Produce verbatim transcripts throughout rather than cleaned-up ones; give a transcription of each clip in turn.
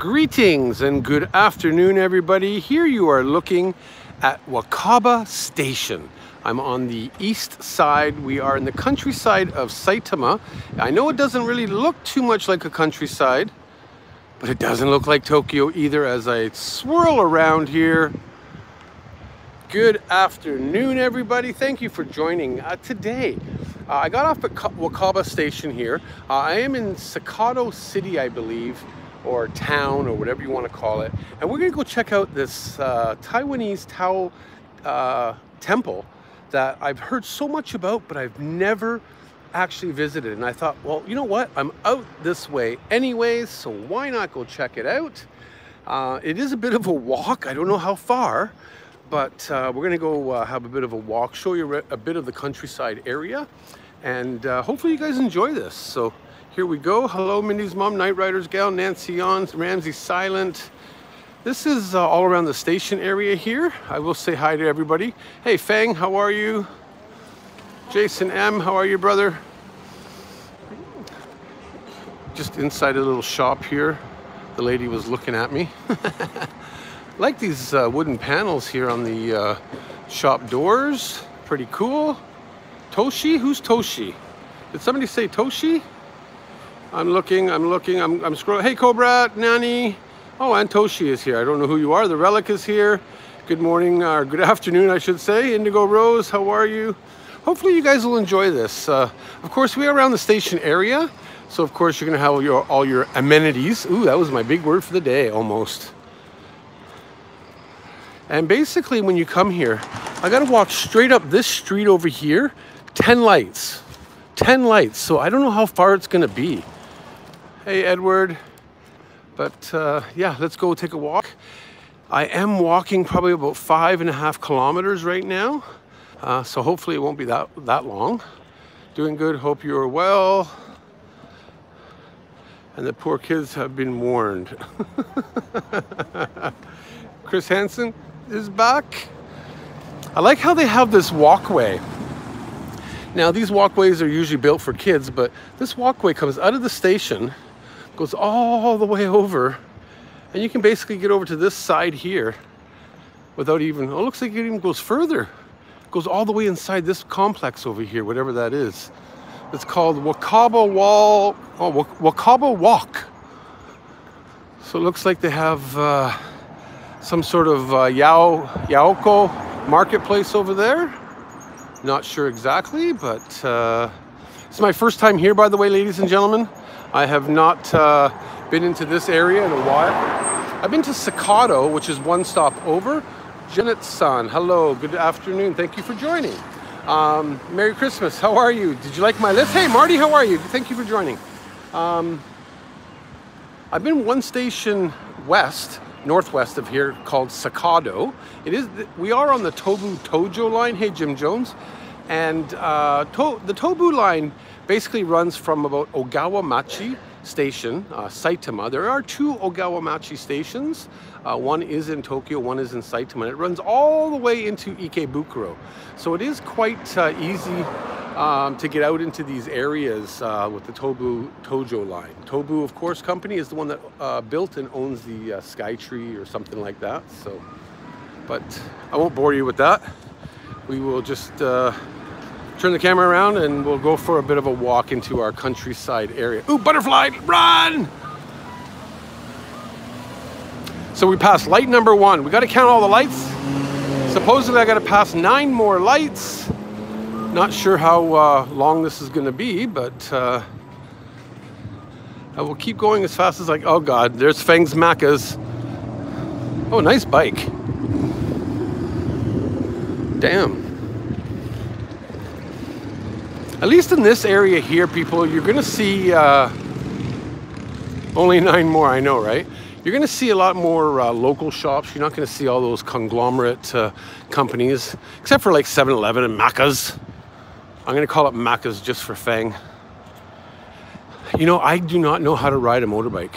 Greetings and good afternoon, everybody. Here you are looking at Wakaba Station. I'm on the east side. We are in the countryside of Saitama. I know it doesn't really look too much like a countryside, but it doesn't look like Tokyo either as I swirl around here. Good afternoon, everybody. Thank you for joining uh, today. Uh, I got off at Wakaba Station here. Uh, I am in Sakado City, I believe, or town, or whatever you want to call it, and we're gonna go check out this uh, Taiwanese Tao uh, temple that I've heard so much about, but I've never actually visited. And I thought, well, you know what? I'm out this way anyways, so why not go check it out? Uh, it is a bit of a walk. I don't know how far, but uh, we're gonna go uh, have a bit of a walk, show you a bit of the countryside area, and uh, hopefully you guys enjoy this. So. Here we go. Hello, Mindy's mom, Night Riders gal, Nancy on, Ramsey Silent. This is uh, all around the station area here. I will say hi to everybody. Hey, Fang, how are you? Jason M, how are you, brother? Just inside a little shop here. The lady was looking at me. Like these uh, wooden panels here on the uh, shop doors. Pretty cool. Toshi? Who's Toshi? Did somebody say Toshi? I'm looking, I'm looking, I'm, I'm scrolling. Hey, Cobra, Nani. Oh, and Toshi is here. I don't know who you are. The Relic is here. Good morning, or good afternoon, I should say. Indigo Rose, how are you? Hopefully you guys will enjoy this. Uh, of course, we are around the station area. So, of course, you're going to have your, all your amenities. Ooh, that was my big word for the day, almost. And basically, when you come here, I got to walk straight up this street over here. ten lights. ten lights. So, I don't know how far it's going to be. Hey, Edward. But uh, yeah, let's go take a walk. I am walking probably about five and a half kilometers right now. Uh, so hopefully it won't be that, that long. Doing good. Hope you are well. And the poor kids have been warned. Chris Hansen is back. I like how they have this walkway. Now, these walkways are usually built for kids, but this walkway comes out of the station, goes all the way over, and you can basically get over to this side here without even, oh, it looks like it even goes further. It goes all the way inside this complex over here, whatever that is. It's called Wakaba Wall, oh, Wakaba Walk. So it looks like they have uh, some sort of uh, Yao, Yaoko marketplace over there. Not sure exactly, but uh, it's my first time here, by the way, ladies and gentlemen. I have not uh, been into this area in a while. I've been to Sakado, which is one stop over. Janet-san, hello, good afternoon. Thank you for joining. Um, Merry Christmas, how are you? Did you like my list? Hey, Marty, how are you? Thank you for joining. Um, I've been one station west, northwest of here, called Sakado. It is, we are on the Tobu Tojo line. Hey, Jim Jones. And uh, to, the Tobu line basically runs from about Ogawa-machi station, uh, Saitama. There are two Ogawa-machi stations. Uh, one is in Tokyo, one is in Saitama. It runs all the way into Ikebukuro. So it is quite uh, easy um, to get out into these areas uh, with the Tobu Tojo line. Tobu, of course, company is the one that uh, built and owns the uh, Skytree or something like that. So, but I won't bore you with that. We will just uh, turn the camera around and we'll go for a bit of a walk into our countryside area. Ooh, butterfly, run! So we passed light number one. We got to count all the lights. Supposedly I got to pass nine more lights. Not sure how uh, long this is going to be, but uh, I will keep going as fast as I can. Oh God, there's Fang's Macca's. Oh, nice bike. Damn. At least in this area here, people, you're going to see uh, only nine more, I know, right? You're going to see a lot more uh, local shops. You're not going to see all those conglomerate uh, companies, except for like seven eleven and Macca's. I'm going to call it Macca's just for Fang. You know, I do not know how to ride a motorbike.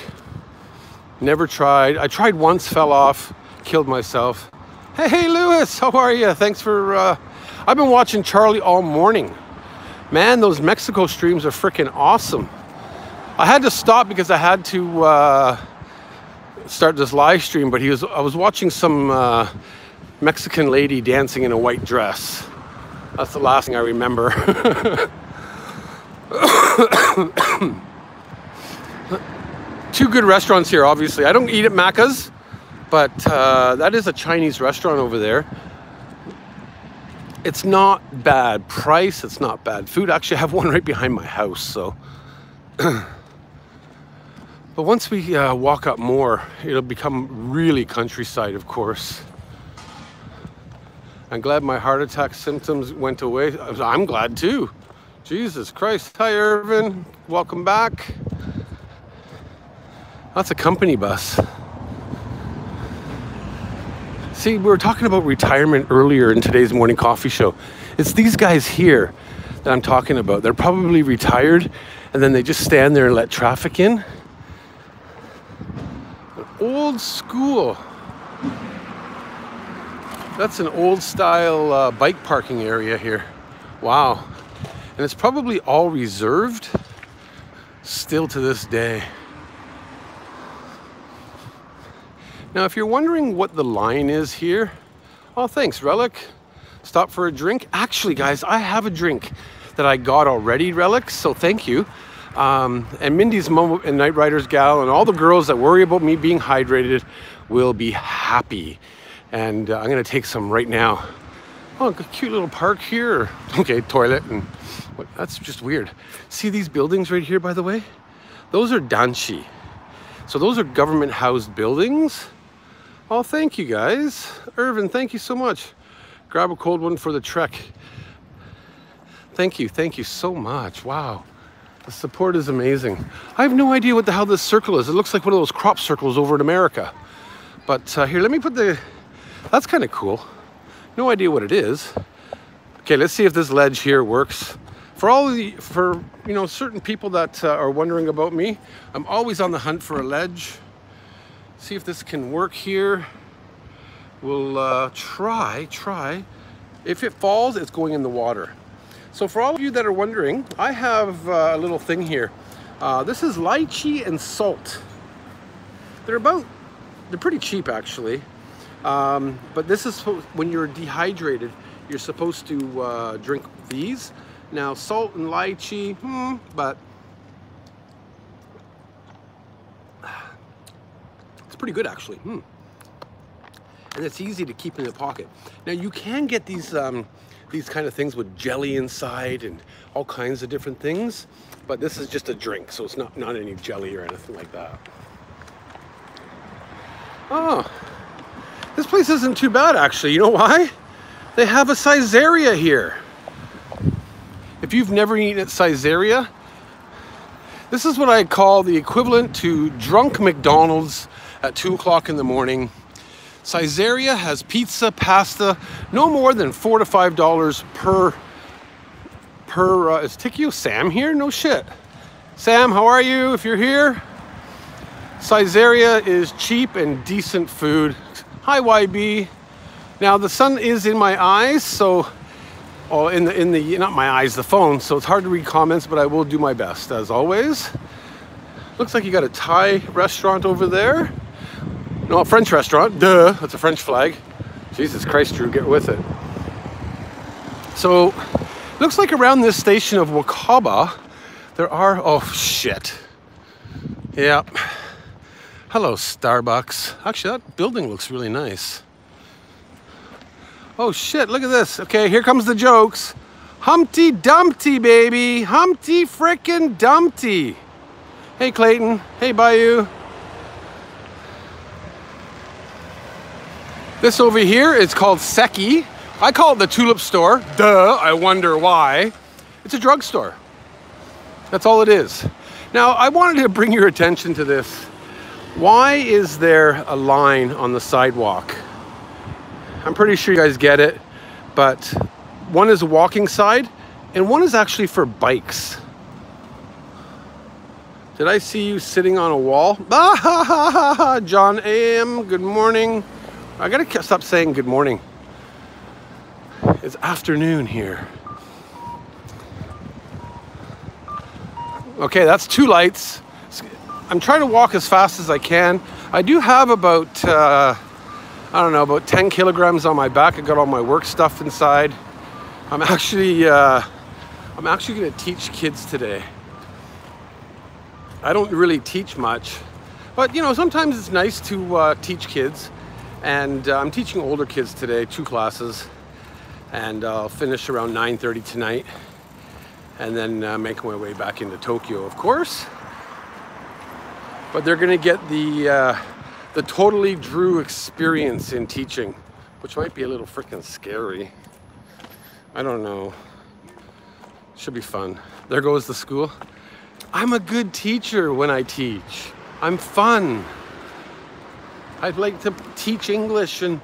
Never tried. I tried once, fell off, killed myself. Hey, hey, Lewis, how are you? Thanks for... Uh... I've been watching Charlie all morning. Man, those Mexico streams are freaking awesome. I had to stop because I had to... Uh... start this live stream, but he was I was watching some uh, Mexican lady dancing in a white dress. That's the last thing I remember. Two good restaurants here, obviously. I don't eat at Macca's, but uh, that is a Chinese restaurant over there. It's not bad price, it's not bad food. Actually, I have one right behind my house, so. But once we uh, walk up more, it'll become really countryside, of course. I'm glad my heart attack symptoms went away. I'm glad too. Jesus Christ. Hi, Irvin. Welcome back. That's a company bus. See, we were talking about retirement earlier in today's morning coffee show. It's these guys here that I'm talking about. They're probably retired, and then they just stand there and let traffic in. An old school. That's an old style uh, bike parking area here. Wow. And it's probably all reserved still to this day. Now, if you're wondering what the line is here, oh, thanks, Relic. Stop for a drink. Actually, guys, I have a drink that I got already, Relic, so thank you. Um, and Mindy's mom and Night Rider's gal and all the girls that worry about me being hydrated will be happy. And uh, I'm gonna take some right now. Oh, cute little park here. Okay, toilet and what, that's just weird. See these buildings right here, by the way? Those are danshi. So those are government-housed buildings. Oh, thank you guys. Irvin, thank you so much. Grab a cold one for the trek. Thank you, thank you so much. Wow, the support is amazing. I have no idea what the hell this circle is. It looks like one of those crop circles over in America. But uh, here, let me put the, that's kind of cool. No idea what it is. Okay, let's see if this ledge here works. For all the, for, you know, certain people that uh, are wondering about me, I'm always on the hunt for a ledge. See if this can work here. We'll uh, try, try. If it falls, it's going in the water. So for all of you that are wondering, I have uh, a little thing here. Uh, this is lychee and salt. They're about, they're pretty cheap actually. Um, but this is, when you're dehydrated, you're supposed to uh, drink these. Now salt and lychee, hmm, but pretty good actually, hmm. And it's easy to keep in the pocket. Now you can get these um, these kind of things with jelly inside and all kinds of different things, but this is just a drink, so it's not not any jelly or anything like that. Oh, this place isn't too bad actually. You know why? They have a Caesarea here. If you've never eaten at Caesarea, this is what I call the equivalent to drunk McDonald's at two o'clock in the morning. Caesarea has pizza, pasta, no more than four to five dollars per, per, uh, is Tikio Sam here? No shit. Sam, how are you if you're here? Caesarea is cheap and decent food. Hi, Y B. Now the sun is in my eyes, so, oh, in the, in the, not my eyes, the phone, so it's hard to read comments, but I will do my best as always. Looks like you got a Thai restaurant over there. No, a French restaurant, duh, that's a French flag. Jesus Christ, Drew, get with it. So, looks like around this station of Wakaba, there are, oh shit. Yeah. Hello, Starbucks. Actually, that building looks really nice. Oh shit, look at this. Okay, here comes the jokes. Humpty Dumpty, baby. Humpty frickin' Dumpty. Hey, Clayton. Hey, Bayou. This over here is called Seki. I call it the Tulip Store. Duh, I wonder why. It's a drugstore. That's all it is. Now, I wanted to bring your attention to this. Why is there a line on the sidewalk? I'm pretty sure you guys get it, but one is a walking side, and one is actually for bikes. Did I see you sitting on a wall? John A M, good morning. I gotta stop saying good morning. It's afternoon here. Okay, that's two lights. I'm trying to walk as fast as I can. I do have about, uh, I don't know, about ten kilograms on my back. I got all my work stuff inside. I'm actually, uh, I'm actually going to teach kids today. I don't really teach much, but you know, sometimes it's nice to uh, teach kids. And uh, I'm teaching older kids today, two classes, and I'll finish around nine thirty tonight, and then uh, make my way back into Tokyo, of course. But they're gonna get the uh, the totally Drew experience in teaching, which might be a little freaking scary. I don't know. Should be fun. There goes the school. I'm a good teacher when I teach. I'm fun. I'd like to teach English and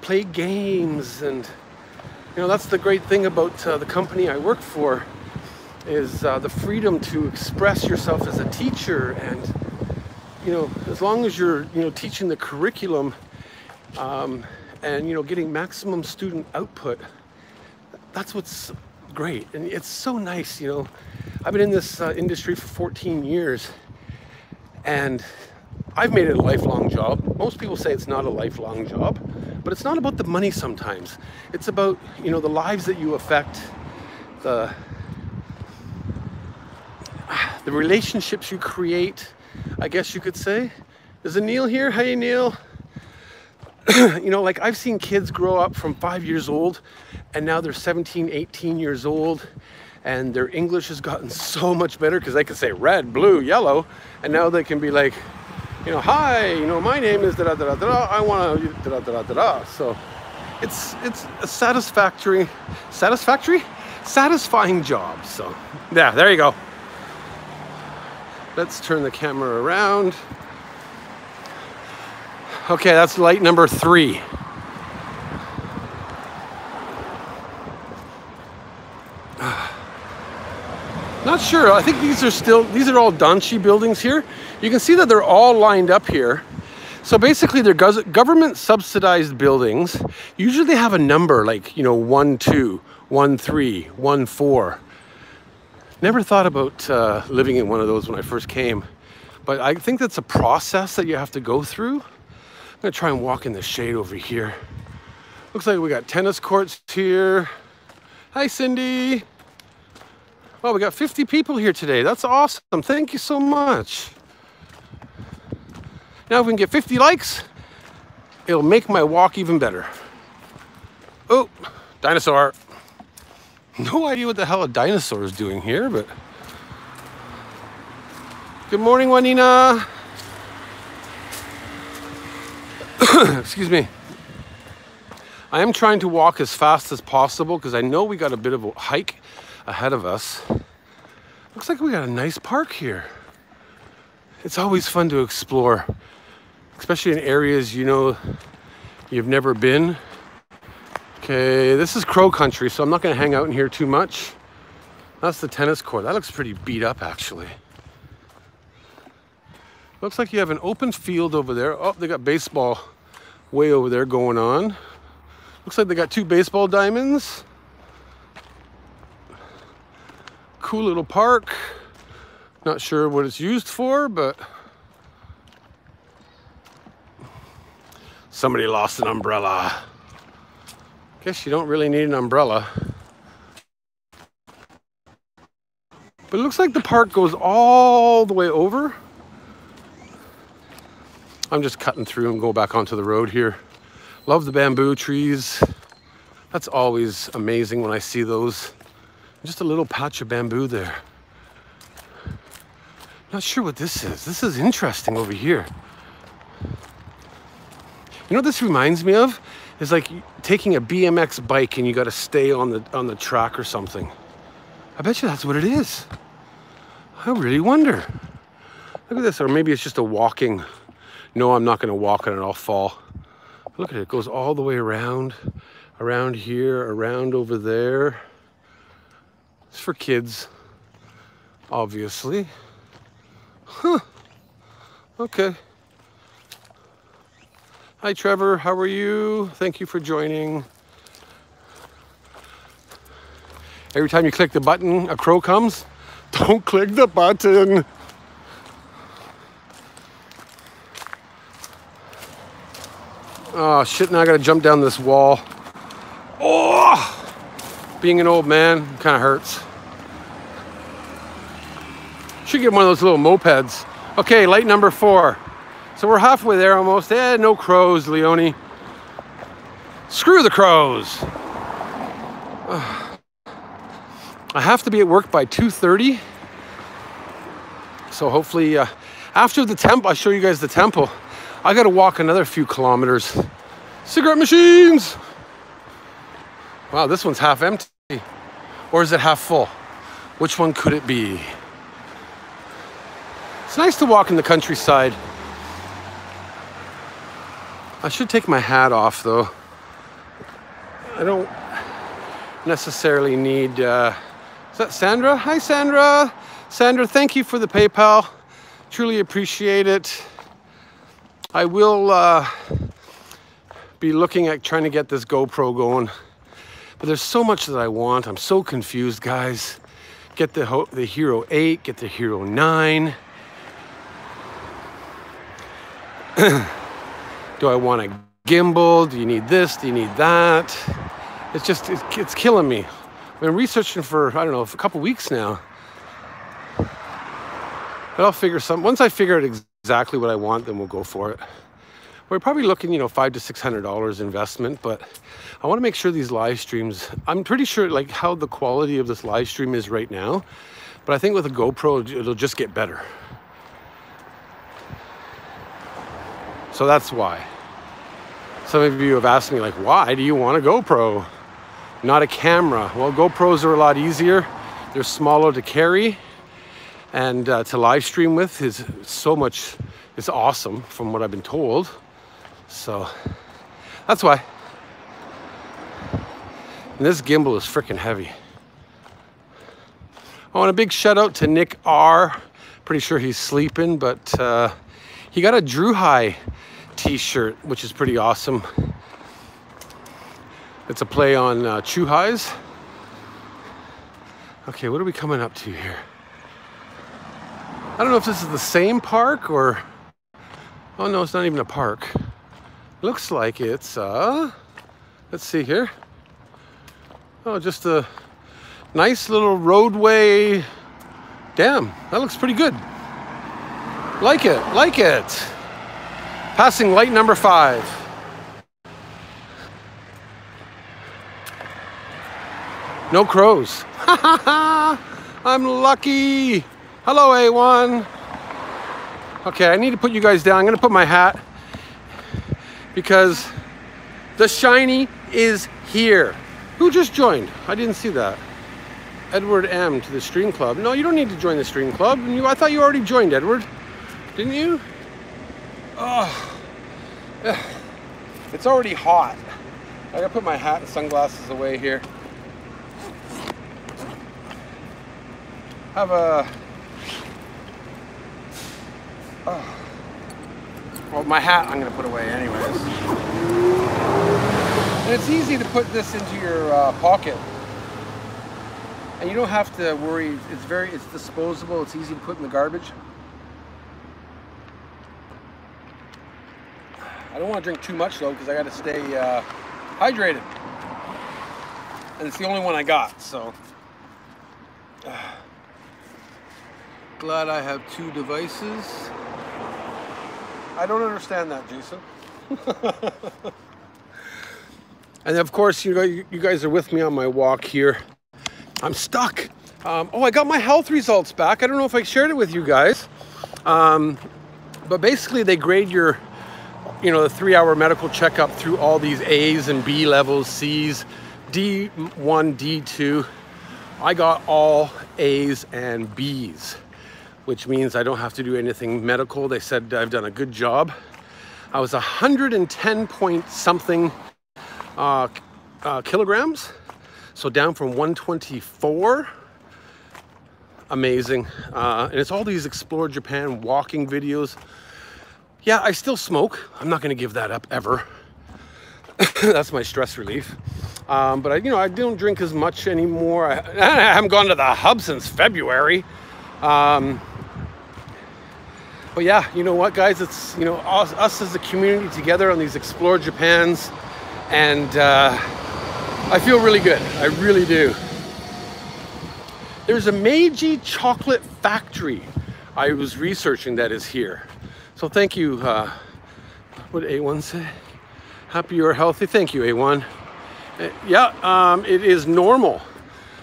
play games, and you know, that's the great thing about uh, the company I work for, is uh, the freedom to express yourself as a teacher. And you know, as long as you're you know teaching the curriculum um, and you know getting maximum student output, that's what's great. And it's so nice. You know, I've been in this uh, industry for fourteen years, and I've made it a lifelong job. Most people say it's not a lifelong job, but it's not about the money sometimes. It's about, you know, the lives that you affect, the, the relationships you create, I guess you could say. Is Anil here? Hey, Neil. You know, like I've seen kids grow up from five years old, and now they're seventeen, eighteen years old, and their English has gotten so much better because they can say red, blue, yellow, and now they can be like, you know, hi, you know, my name is da da da da. I want to da da da da da. So, it's it's a satisfactory, satisfactory, satisfying job. So, yeah, there you go. Let's turn the camera around. Okay, that's light number three. Not sure. I think these are still, these are all Danshi buildings here. You can see that they're all lined up here. So basically they're government subsidized buildings. Usually they have a number like, you know, one, two, one, three, one, four. Never thought about uh, living in one of those when I first came, but I think that's a process that you have to go through. I'm gonna try and walk in the shade over here. Looks like we got tennis courts here. Hi, Cindy. Oh, we got fifty people here today. That's awesome. Thank you so much. Now if we can get fifty likes, it'll make my walk even better. Oh, dinosaur. No idea what the hell a dinosaur is doing here, but... Good morning, Juanina. Excuse me. I am trying to walk as fast as possible because I know we got a bit of a hike ahead of us. Looks like we got a nice park here. It's always fun to explore, especially in areas you know you've never been. Okay, this is Crow Country, so I'm not gonna hang out in here too much. That's the tennis court. That looks pretty beat up, actually. Looks like you have an open field over there. Oh, they got baseball way over there going on. Looks like they got two baseball diamonds. Cool little park. Not sure what it's used for, but somebody lost an umbrella. Guess you don't really need an umbrella. But it looks like the park goes all the way over. I'm just cutting through and go back onto the road here. Love the bamboo trees. That's always amazing when I see those. Just a little patch of bamboo there. Not sure what this is. This is interesting over here. You know what this reminds me of? It's like taking a B M X bike and you got to stay on the on the track or something. I bet you that's what it is. I really wonder. Look at this. Or maybe it's just a walking. No, I'm not going to walk on it. I'll fall. Look at it. It goes all the way around. Around here. Around over there. It's for kids, obviously. Huh. Okay. Hi, Trevor. How are you? Thank you for joining. Every time you click the button, a crow comes. Don't click the button. Oh shit, now I gotta jump down this wall. Oh! Being an old man kinda hurts. Should get one of those little mopeds. Okay, light number four. So we're halfway there almost. Eh, no crows, Leone. Screw the crows. Uh, I have to be at work by two thirty. So hopefully, uh, after the temple, I'll show you guys the temple. I gotta walk another few kilometers. Cigarette machines! Wow, this one's half empty. Or is it half full? Which one could it be? It's nice to walk in the countryside. I should take my hat off though. I don't necessarily need, uh, is that Sandra? Hi Sandra! Sandra, thank you for the PayPal. Truly appreciate it. I will uh, be looking at trying to get this GoPro going, but there's so much that I want. I'm so confused, guys. Get the, Ho the Hero eight, get the Hero nine. Do I want a gimbal? Do you need this? Do you need that? It's just, it's, it's killing me. I've been researching for, I don't know, for a couple weeks now. But I'll figure some, once I figure it exactly, exactly what I want, then we'll go for it. We're probably looking, you know, five to six hundred dollars investment, but I want to make sure these live streams, I'm pretty sure like how the quality of this live stream is right now, but I think with a GoPro it'll just get better. So that's why. Some of you have asked me like, why do you want a GoPro, not a camera? Well, GoPros are a lot easier. They're smaller to carry. And uh, to live stream with is so much, it's awesome from what I've been told. So that's why. And this gimbal is freaking heavy. I want a big shout out to Nick R. Pretty sure he's sleeping, but uh, he got a Drew High t-shirt, which is pretty awesome. It's a play on uh, Chew Highs. Okay, what are we coming up to here? I don't know if this is the same park or, oh no, it's not even a park. Looks like it's, uh, let's see here. Oh, just a nice little roadway. Damn, that looks pretty good. Like it, like it. Passing light number five. No crows. Ha ha ha, I'm lucky. Hello, A one. Okay, I need to put you guys down. I'm gonna put my hat because the shiny is here. Who just joined? I didn't see that. Edward M to the stream club. No, you don't need to join the stream club. And you, I thought you already joined, Edward. Didn't you? Oh, it's already hot. I gotta put my hat and sunglasses away here. Have a... Oh. Well, my hat I'm going to put away anyways. And it's easy to put this into your uh, pocket. And you don't have to worry. It's very, it's disposable. It's easy to put in the garbage. I don't want to drink too much though because I got to stay uh, hydrated. And it's the only one I got, so. Glad I have two devices. I don't understand that, Jason. And of course, you guys are with me on my walk here. I'm stuck. Um, oh, I got my health results back. I don't know if I shared it with you guys. Um, but basically, they grade your, you know, the three-hour medical checkup through all these A's and B levels, C's, D one, D two. I got all A's and B's, which means I don't have to do anything medical. They said I've done a good job. I was one hundred ten point something uh, uh, kilograms. So down from one twenty-four. Amazing. Uh, and it's all these Explore Japan walking videos. Yeah, I still smoke. I'm not gonna give that up ever. That's my stress relief. Um, but I, you know, I don't drink as much anymore. I, I haven't gone to the hub since February. Um, But yeah, you know what, guys? It's, you know, us, us as a community together on these Explore Japans, and uh, I feel really good. I really do. There's a Meiji chocolate factory. I was researching that is here. So thank you. Uh, what did A one say? Happy or healthy? Thank you, A one. Uh, yeah, um, it is normal.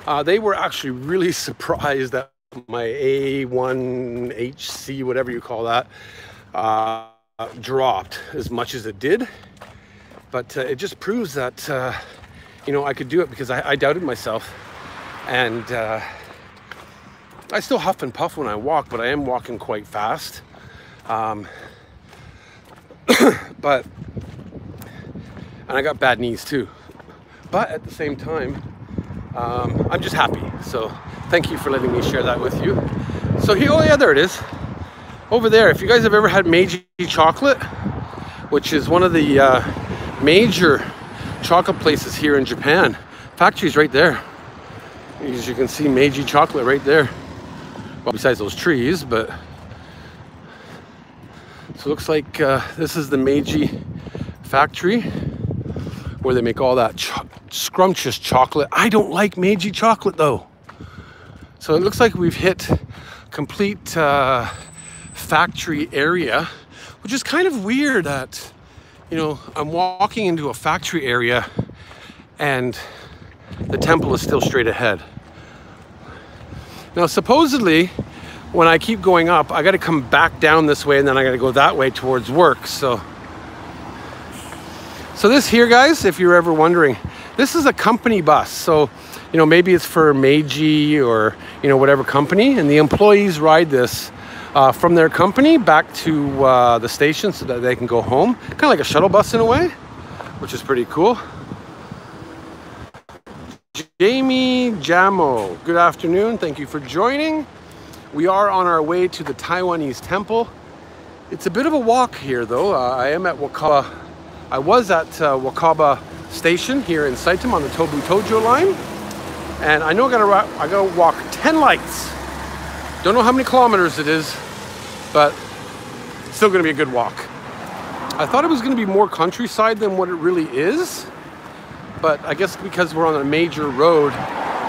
Uh, they were actually really surprised that my A one H C, whatever you call that, uh, dropped as much as it did. But uh, it just proves that, uh, you know, I could do it, because I, I doubted myself. And uh, I still huff and puff when I walk, but I am walking quite fast. Um, but, and I got bad knees too. But at the same time, Um, I'm just happy, so thank you for letting me share that with you. So here, oh yeah, there it is. Over there, if you guys have ever had Meiji chocolate, which is one of the uh, major chocolate places here in Japan. Factory's right there. As you can see, Meiji chocolate right there. Well, besides those trees, but... So it looks like uh, this is the Meiji factory, where they make all that cho scrumptious chocolate. I don't like Meiji chocolate though. So it looks like we've hit complete uh, factory area, which is kind of weird that, you know, I'm walking into a factory area and the temple is still straight ahead. Now, supposedly, when I keep going up, I gotta come back down this way, and then I gotta go that way towards work, so. So this here, guys, if you're ever wondering, this is a company bus. So, you know, maybe it's for Meiji or, you know, whatever company. And the employees ride this uh, from their company back to uh, the station so that they can go home. Kind of like a shuttle bus in a way, which is pretty cool. Jamie Jamo, good afternoon. Thank you for joining. We are on our way to the Taiwanese temple. It's a bit of a walk here, though. Uh, I am at Wakaba. I was at uh, Wakaba Station here in Saitama on the Tobu Tojo line, and I know I gotta, I gotta walk ten lights. Don't know how many kilometers it is, but it's still gonna be a good walk. I thought it was gonna be more countryside than what it really is, but I guess because we're on a major road,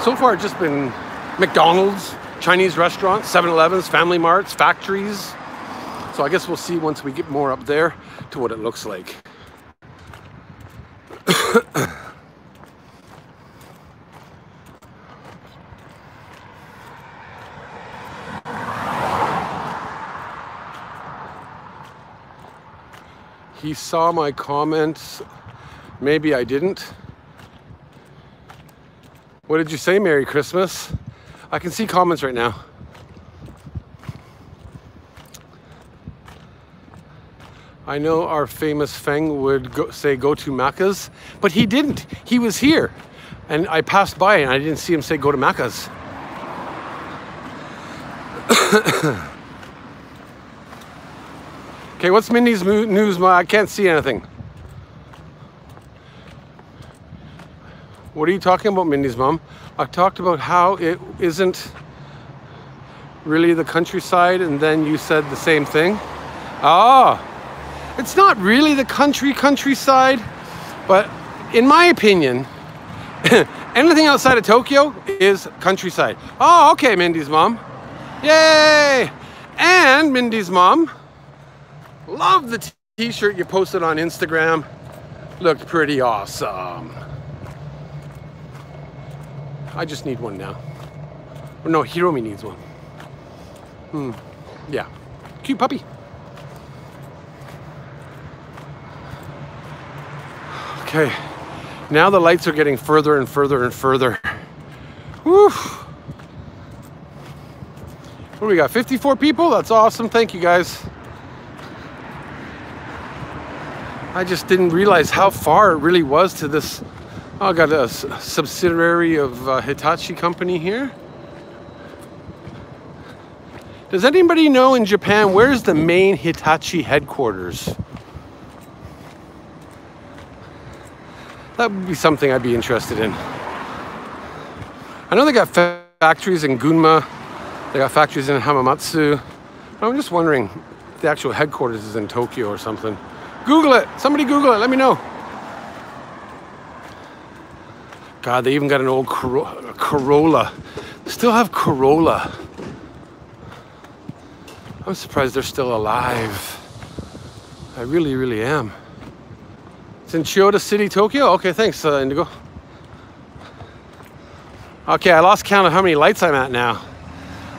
so far it's just been McDonald's, Chinese restaurants, seven elevens, Family Marts, factories. So I guess we'll see once we get more up there to what it looks like. He saw my comments. Maybe I didn't. What did you say? Merry Christmas. I can see comments right now. I know our famous Feng would go, say go to Macca's, but he didn't. He was here, and I passed by and I didn't see him say go to Macca's. Okay, what's Mindy's news? I can't see anything. What are you talking about, Mindy's mom? I talked about how it isn't really the countryside, and then you said the same thing. Ah. It's not really the country countryside, but in my opinion, anything outside of Tokyo is countryside. Oh, okay, Mindy's mom. Yay! And Mindy's mom, love the t-shirt you posted on Instagram. Looked pretty awesome. I just need one now. Or no, Hiromi needs one. Hmm. Yeah. Cute puppy. Okay, now the lights are getting further and further and further. Woo! What do we got, fifty-four people? That's awesome, thank you guys. I just didn't realize how far it really was to this. Oh, I got a subsidiary of uh, Hitachi company here. Does anybody know in Japan, where's the main Hitachi headquarters? That would be something I'd be interested in. I know they got factories in Gunma. They got factories in Hamamatsu. I'm just wondering, the actual headquarters is in Tokyo or something. Google it. Somebody Google it. Let me know. God, they even got an old Cor- Corolla. They still have Corolla. I'm surprised they're still alive. I really, really am. It's in Chiyoda City, Tokyo? Okay, thanks, uh, Indigo. Okay, I lost count of how many lights I'm at now.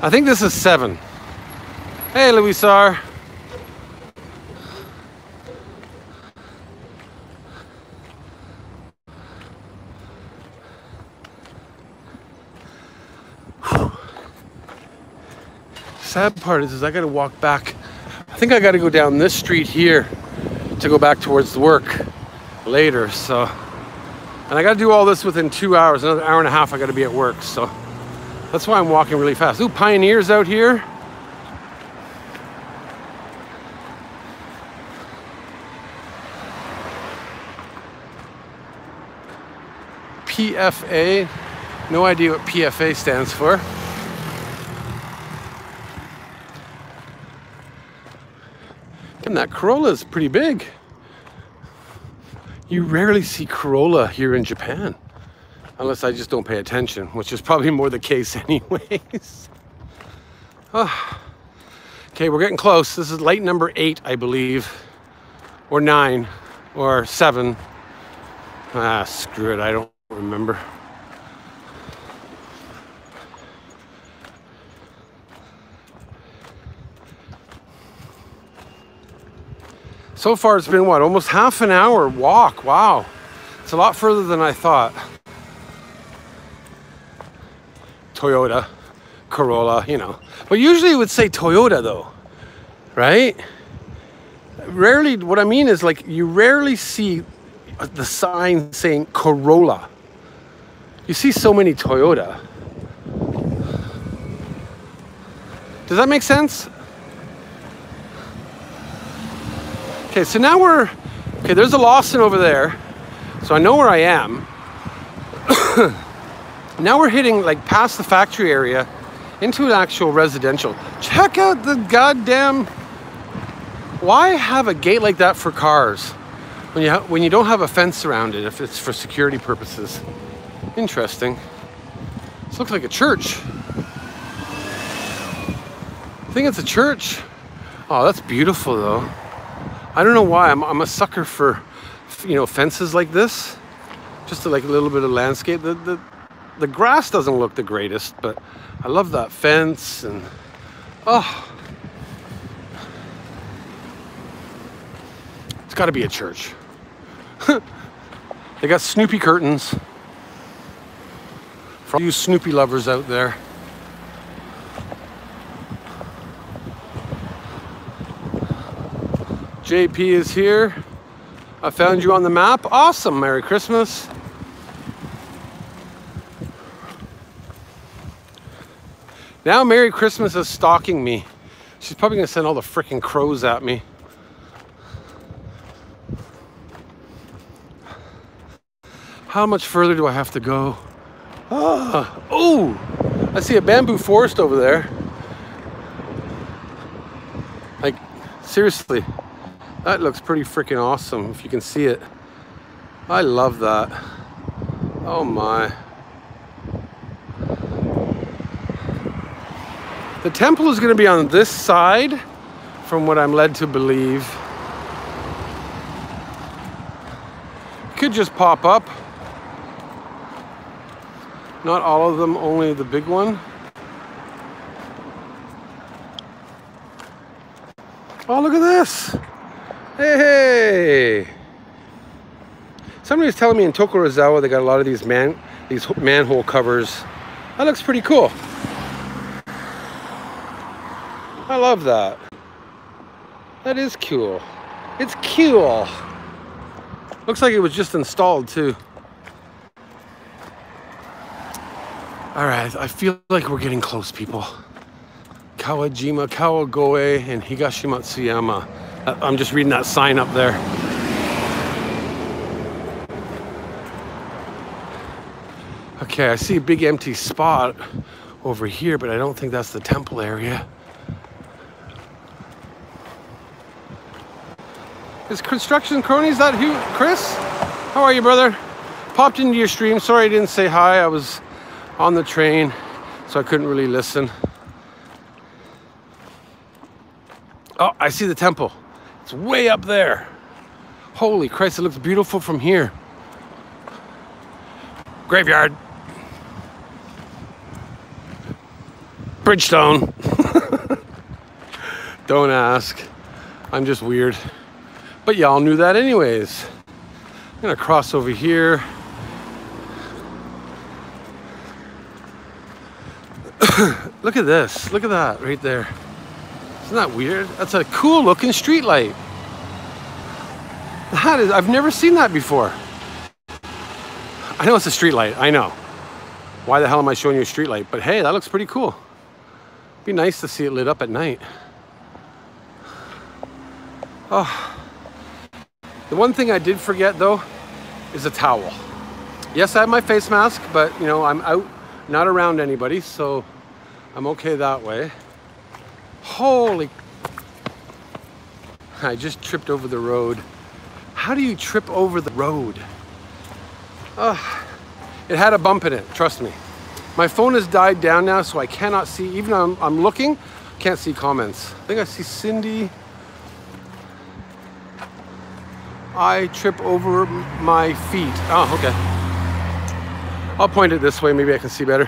I think this is seven. Hey, Louisar. Sad part is, is I gotta walk back. I think I gotta go down this street here to go back towards work later, so. And I gotta do all this within two hours, another hour and a half I gotta be at work, so. That's why I'm walking really fast. Ooh, Pioneer's out here. P F A, no idea what P F A stands for. And that Corolla is pretty big. You rarely see Corolla here in Japan. Unless I just don't pay attention, which is probably more the case anyways. Oh. Okay, we're getting close. This is light number eight, I believe. Or nine. Or seven. Ah, screw it. I don't remember. So far, it's been, what, almost half an hour walk. Wow. It's a lot further than I thought. Toyota, Corolla, you know. But usually it would say Toyota, though, right? Rarely, what I mean is, like, you rarely see the sign saying Corolla. You see so many Toyota. Does that make sense? Okay, so now we're, okay, there's a Lawson over there, so I know where I am. Now we're hitting, like, past the factory area into an actual residential. Check out the goddamn, why have a gate like that for cars when you, ha when you don't have a fence around it if it's for security purposes? Interesting. This looks like a church. I think it's a church. Oh, that's beautiful, though. I don't know why, I'm, I'm a sucker for, you know, fences like this. Just to, like, a little bit of landscape. The, the, the grass doesn't look the greatest, but I love that fence and, oh. It's gotta be a church. They got Snoopy curtains. For all you Snoopy lovers out there. J P is here. I found you on the map. Awesome. Merry Christmas. Now Merry Christmas is stalking me. She's probably going to send all the freaking crows at me. How much further do I have to go? Ah, oh, I see a bamboo forest over there. Like, seriously. That looks pretty freaking awesome, if you can see it. I love that. Oh my. The temple is going to be on this side, from what I'm led to believe. Could just pop up. Not all of them, only the big one. Oh, look at this. Hey, hey! Somebody was telling me in Tokorozawa they got a lot of these man these manhole covers. That looks pretty cool. I love that. That is cool. It's cool. Looks like it was just installed too. All right, I feel like we're getting close, people. Kawajima, Kawagoe, and Higashimatsuyama. I'm just reading that sign up there. Okay, I see a big empty spot over here, but I don't think that's the temple area. His construction cronies, that Hugh? Chris? How are you, brother? Popped into your stream. Sorry I didn't say hi. I was on the train, so I couldn't really listen. Oh, I see the temple. It's way up there. Holy Christ, it looks beautiful from here. Graveyard. Bridgestone. Don't ask. I'm just weird. But y'all knew that anyways. I'm gonna cross over here. Look at this. Look at that right there. Isn't that weird? That's a cool looking street light. That is, I've never seen that before. I know it's a street light, I know. Why the hell am I showing you a street light? But hey, that looks pretty cool. Be nice to see it lit up at night. Oh. The one thing I did forget though is a towel. Yes, I have my face mask, but you know, I'm out, not around anybody, so I'm okay that way. Holy, I just tripped over the road. How do you trip over the road? Oh, it had a bump in it, trust me. My phone has died down now, so I cannot see, even though I'm, I'm looking, can't see comments. I think I see Cindy. I trip over my feet. Oh, okay. I'll point it this way, maybe I can see better.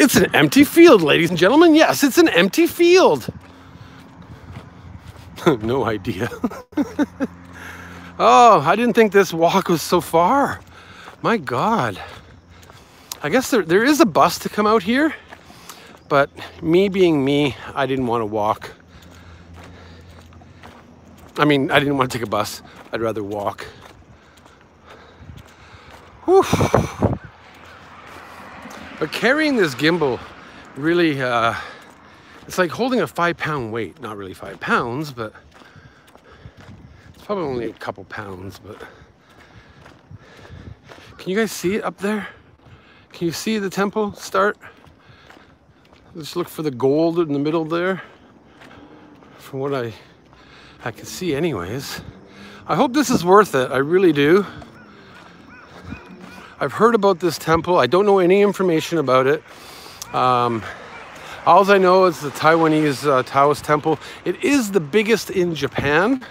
It's an empty field, ladies and gentlemen. Yes, it's an empty field. No idea. Oh, I didn't think this walk was so far. My God. I guess there, there is a bus to come out here, but me being me, I didn't want to walk. I mean, I didn't want to take a bus. I'd rather walk. Whew. But carrying this gimbal really, uh, it's like holding a five pound weight. Not really five pounds, but it's probably only a couple pounds, but can you guys see it up there? Can you see the temple start? Let's look for the gold in the middle there. From what I, I can see anyways. I hope this is worth it, I really do. I've heard about this temple. I don't know any information about it. Um, all I know is the Taiwanese uh, Taoist temple. It is the biggest in Japan.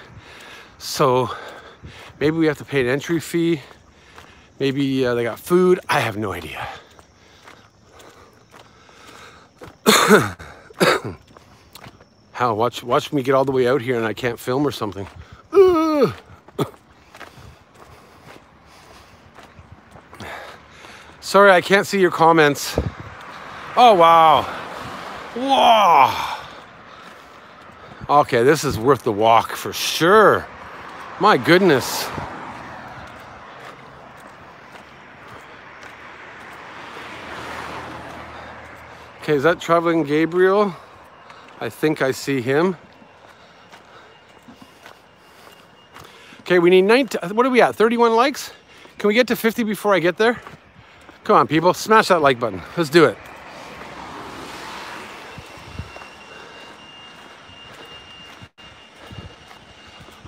So maybe we have to pay an entry fee. Maybe uh, they got food. I have no idea. How, watch, watch me get all the way out here and I can't film or something. Ooh. Sorry, I can't see your comments. Oh, wow. Wow. Okay, this is worth the walk for sure. My goodness. Okay, is that Traveling Gabriel? I think I see him. Okay, we need nineteen, what are we at, thirty-one likes? Can we get to fifty before I get there? Come on, people, smash that like button. Let's do it.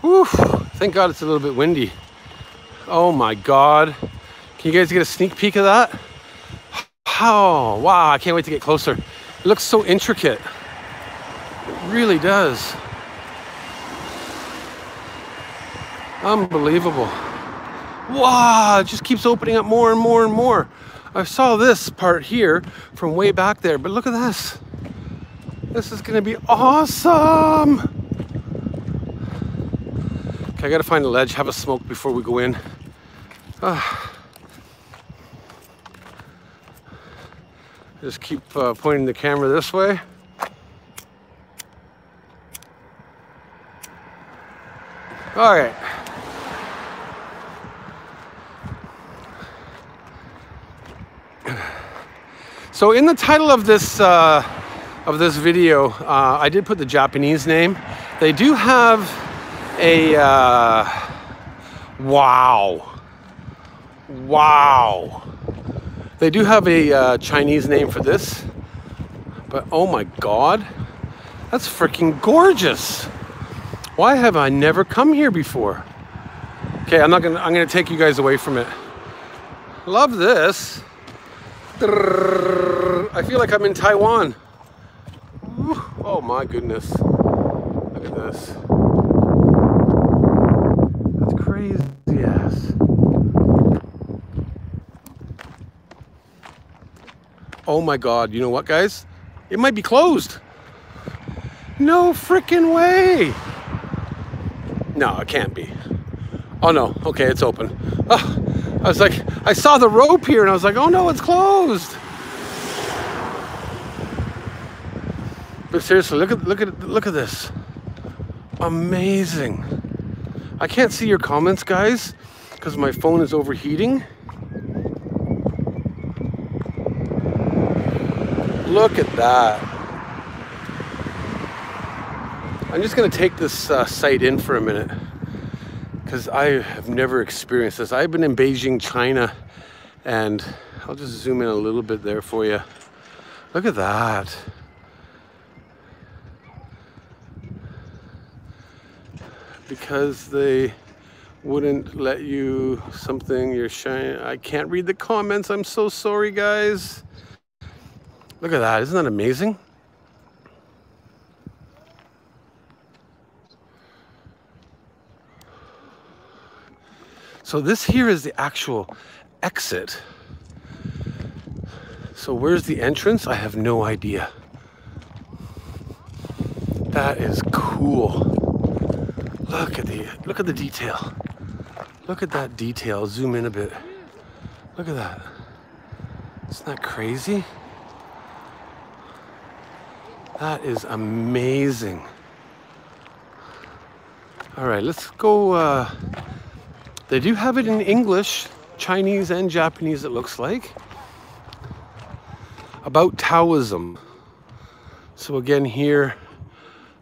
Whew, thank God it's a little bit windy. Oh my God. Can you guys get a sneak peek of that? Oh, wow, I can't wait to get closer. It looks so intricate. It really does. Unbelievable. Wow, it just keeps opening up more and more and more. I saw this part here from way back there, but look at this. This is gonna be awesome. Okay, I gotta find a ledge, have a smoke before we go in. Uh, just keep uh, pointing the camera this way. All right. So in the title of this uh, of this video, uh, I did put the Japanese name. They do have a uh, wow, wow. They do have a uh, Chinese name for this, but oh my God, that's freaking gorgeous! Why have I never come here before? Okay, I'm not gonna, I'm gonna take you guys away from it. Love this. I feel like I'm in Taiwan. Oh my goodness. Look at this. That's crazy, yes. Oh my God, you know what guys? It might be closed. No freaking way. No, it can't be. Oh no, okay, it's open. Oh, I was like, I saw the rope here and I was like, oh no, it's closed. But seriously, look at, look at, look at this. Amazing. I can't see your comments guys, because my phone is overheating. Look at that. I'm just gonna take this uh, site in for a minute because I have never experienced this. I've been in Beijing, China, and I'll just zoom in a little bit there for you. Look at that. Because they wouldn't let you something, you're shiny. I can't read the comments, I'm so sorry guys. Look at that, isn't that amazing? So this here is the actual exit. So where's the entrance? I have no idea. That is cool. Look at the, look at the detail. Look at that detail, zoom in a bit. Look at that. Isn't that crazy? That is amazing. All right, let's go. Uh, they do have it in English, Chinese, and Japanese, it looks like. About Taoism. So again here,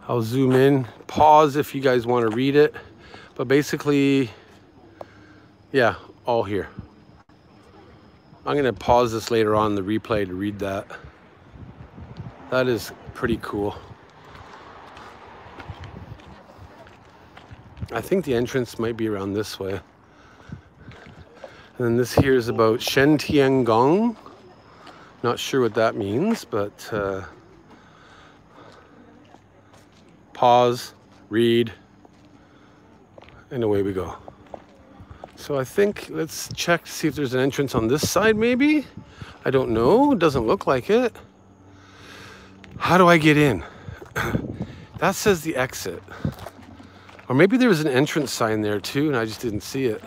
I'll zoom in, pause if you guys want to read it. But basically, yeah, all here. I'm gonna pause this later on in the replay to read that. That is pretty cool. I think the entrance might be around this way. And then this here is about Shen Tian Gong. Not sure what that means, but uh, pause, read, and away we go. So I think let's check to see if there's an entrance on this side maybe. I don't know, it doesn't look like it. How do I get in? That says the exit. Or maybe there was an entrance sign there too and I just didn't see it.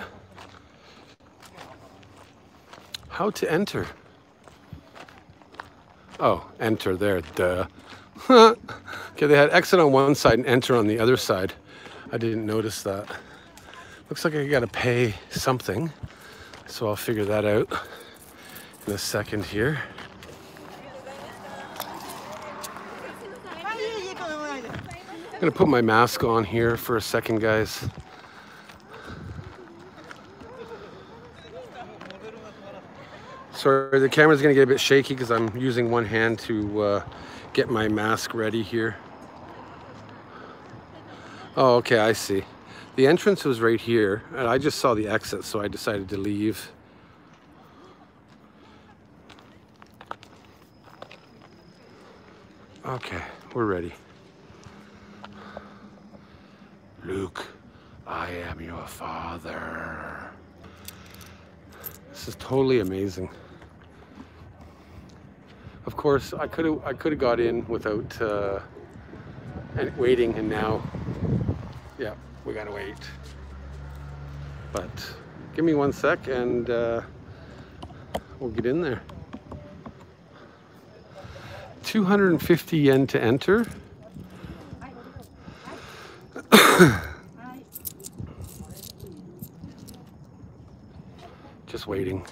How to enter? Oh, enter there, duh. Okay, they had exit on one side and enter on the other side. I didn't notice that. Looks like I gotta pay something. So I'll figure that out in a second here. I'm gonna put my mask on here for a second, guys. Sorry, the camera's gonna get a bit shaky because I'm using one hand to uh, get my mask ready here. Oh, okay, I see. The entrance was right here, and I just saw the exit, so I decided to leave. Okay, we're ready. Luke, I am your father. This is totally amazing. Of course, I could have I could have got in without uh, and waiting, and now, yeah, we gotta wait. But give me one sec, and uh, we'll get in there. two hundred fifty yen to enter. Just waiting.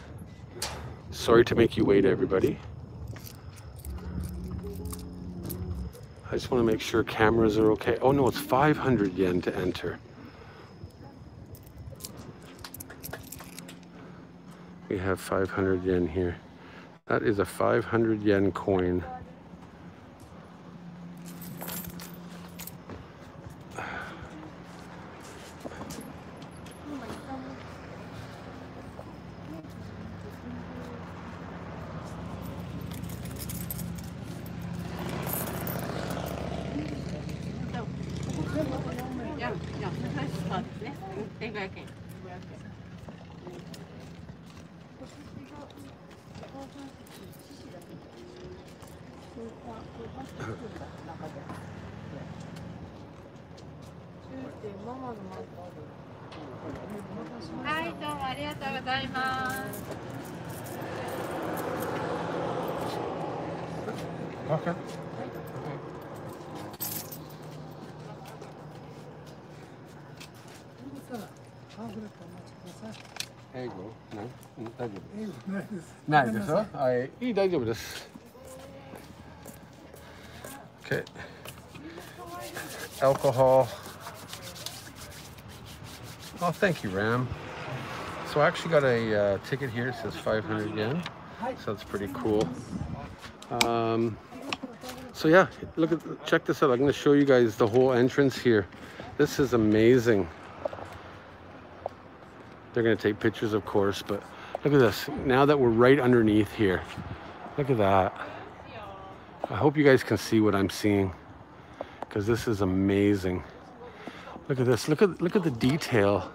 Sorry to make you wait, everybody. I just want to make sure cameras are okay. Oh no, it's five hundred yen to enter. We have five hundred yen here. That is a five hundred yen coin. じゃあ、じゃあ、そうですね。せんごひゃくえん。はい、どうもありがとうございます。Okay. Okay. Alcohol. Oh, thank you, Ram. So I actually got a uh, ticket here. It says five hundred yen. So it's pretty cool. Um, so yeah, look at, check this out. I'm going to show you guys the whole entrance here. This is amazing. They're going to take pictures, of course, but look at this. Now that we're right underneath here, look at that. I hope you guys can see what I'm seeing, because this is amazing. Look at this. Look at look at the detail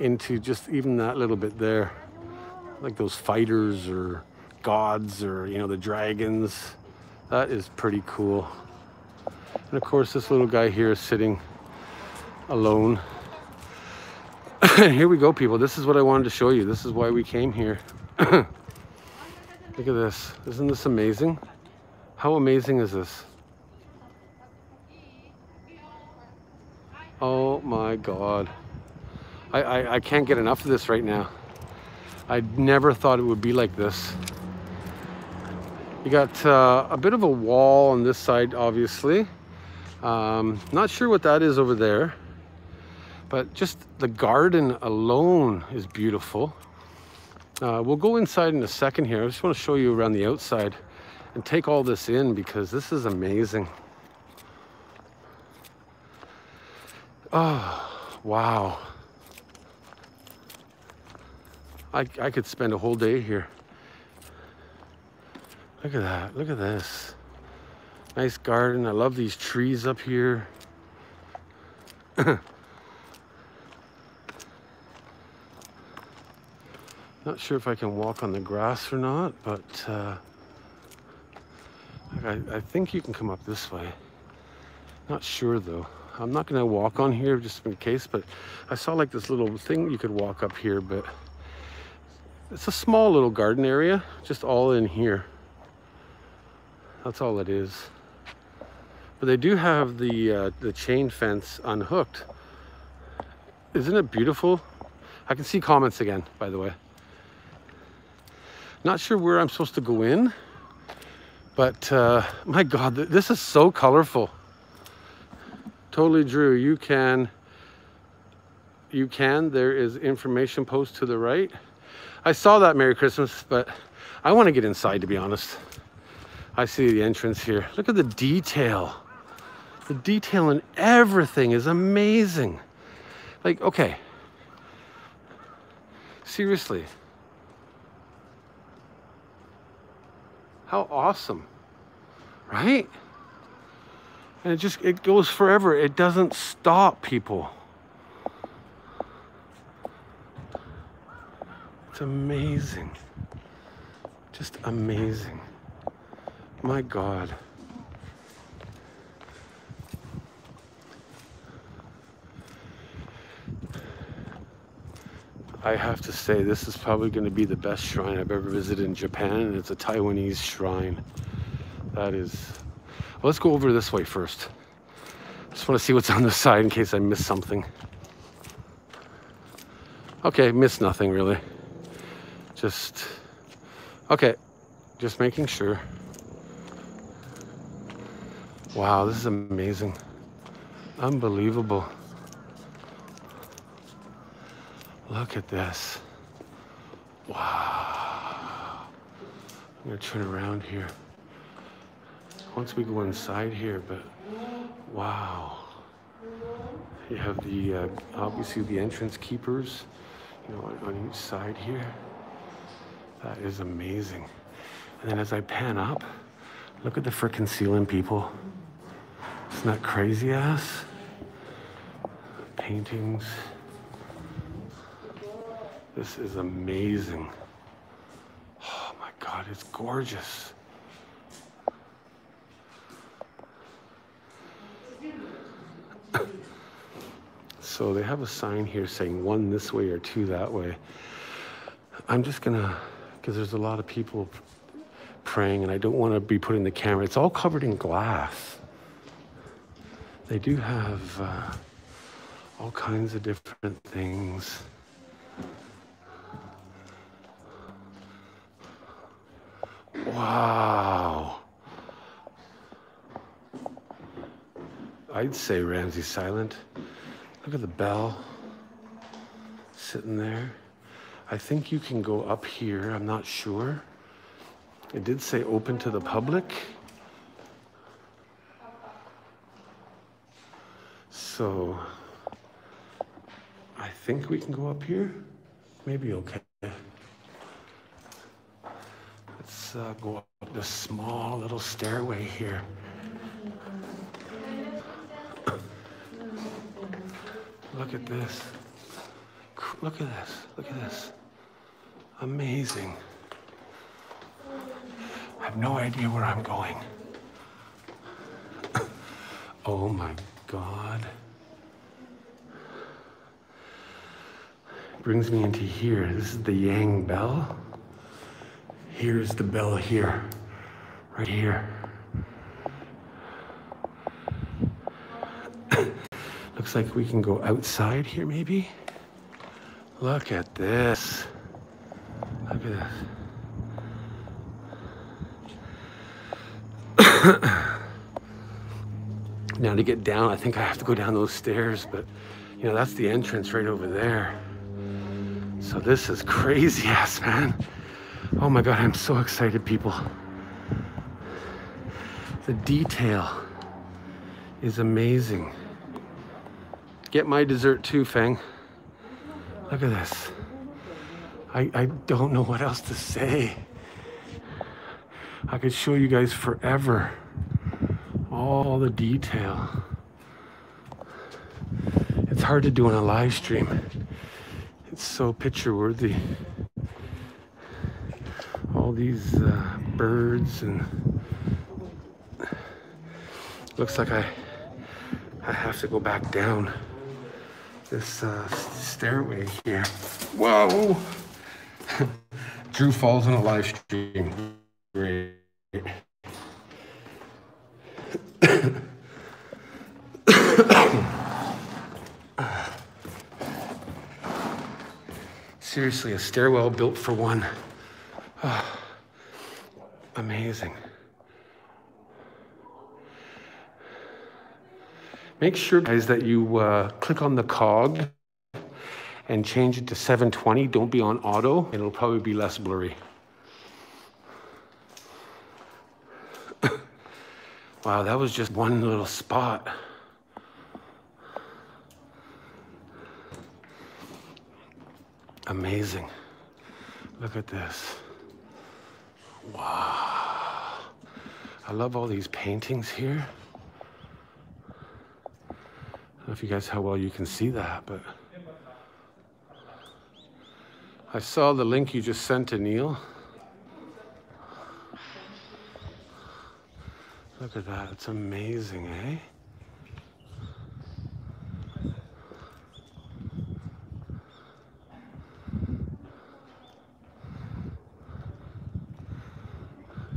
into just even that little bit there, like those fighters or gods or, you know, the dragons. That is pretty cool. And of course, this little guy here is sitting alone. Here we go, people. This is what I wanted to show you. This is why we came here. Look at this. Isn't this amazing? How amazing is this? Oh my God. I, I, I can't get enough of this right now. I never thought it would be like this. You got uh, a bit of a wall on this side, obviously. Um, not sure what that is over there. But just the garden alone is beautiful. Uh, we'll go inside in a second here. I just want to show you around the outside and take all this in, because this is amazing. Oh, wow. I, I could spend a whole day here. Look at that. Look at this. Nice garden. I love these trees up here. Not sure if I can walk on the grass or not, but uh, I, I think you can come up this way. Not sure though. I'm not gonna walk on here just in case, but I saw like this little thing you could walk up here, but it's a small little garden area, just all in here. That's all it is. But they do have the, uh, the chain fence unhooked. Isn't it beautiful? I can see comments again, by the way. Not sure where I'm supposed to go in, but uh, my God, th this is so colorful. Totally, Drew, you can, you can, there is information post to the right. I saw that, Merry Christmas, but I want to get inside, to be honest. I see the entrance here. Look at the detail. The detail in everything is amazing. Like, okay, seriously. How awesome, right? And it just, it goes forever. It doesn't stop, people. It's amazing. Just amazing. My God. I have to say, this is probably going to be the best shrine I've ever visited in Japan, and it's a Taiwanese shrine. That is... Well, let's go over this way first. Just want to see what's on the side in case I miss something. Okay, miss nothing really. Just... Okay, just making sure. Wow, this is amazing. Unbelievable. Look at this. Wow. I'm gonna turn around here once we go inside here, but wow. You have the, uh, obviously the entrance keepers, you know, on, on each side here. That is amazing. And then as I pan up, look at the frickin' ceiling, people. It's Isn't that crazy ass? Paintings. This is amazing. Oh my God, it's gorgeous. So they have a sign here saying one this way or two that way. I'm just gonna, because there's a lot of people praying and I don't want to be putting the camera. It's all covered in glass. They do have uh, all kinds of different things. Wow. I'd say Ramsey's silent. Look at the bell sitting there. I think you can go up here. I'm not sure. It did say open to the public. So I think we can go up here. Maybe okay. Let's uh, go up this small little stairway here. Look at this. Look at this. Look at this. Amazing. I have no idea where I'm going. Oh my God. Brings me into here. This is the Yang Bell. Here's the bell here. Right here. Looks like we can go outside here, maybe. Look at this. Look at this. Now to get down, I think I have to go down those stairs, but you know, that's the entrance right over there. So this is crazy ass, man. Oh my God, I'm so excited, people. The detail is amazing. Get my dessert too, Fang. Look at this. I, I don't know what else to say. I could show you guys forever. All the detail. It's hard to do on a live stream. It's so picture-worthy. All these uh, birds and... Looks like I, I have to go back down this uh, stairway here. Whoa! Drew falls on a live stream. Great. Seriously, a stairwell built for one. Oh, amazing. Make sure, guys, that you uh, click on the cog and change it to seven twenty. Don't be on auto. It'll probably be less blurry. Wow, that was just one little spot. Amazing. Look at this. Wow. I love all these paintings here. I don't know if you guys how well you can see that, but I saw the link you just sent to Neil. Look at that, it's amazing, eh?